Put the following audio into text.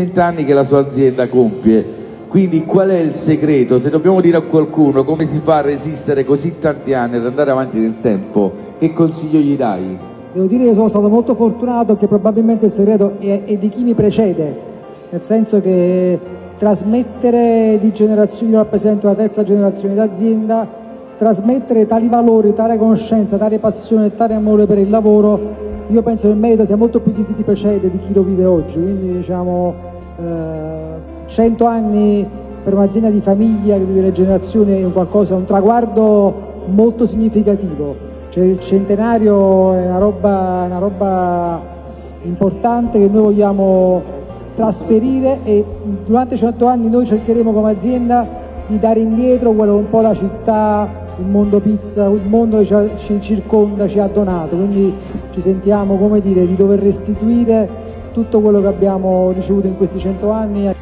20 anni che la sua azienda compie, quindi qual è il segreto? Se dobbiamo dire a qualcuno come si fa a resistere così tanti anni ad andare avanti nel tempo, che consiglio gli dai? Devo dire che sono stato molto fortunato, che probabilmente il segreto è di chi mi precede, nel senso che trasmettere di generazioni, io rappresento la terza generazione d'azienda, trasmettere tali valori, tale conoscenza, tale passione, tale amore per il lavoro. Io penso che il merito sia molto più di chi ti precede, di chi lo vive oggi, quindi diciamo 100 anni per un'azienda di famiglia che vive le generazioni è un traguardo molto significativo, cioè il centenario è una roba importante che noi vogliamo trasferire, e durante 100 anni noi cercheremo come azienda di dare indietro quello un po' la città, il mondo pizza, il mondo che ci circonda, ci ha donato, quindi ci sentiamo, come dire, di dover restituire tutto quello che abbiamo ricevuto in questi 100 anni.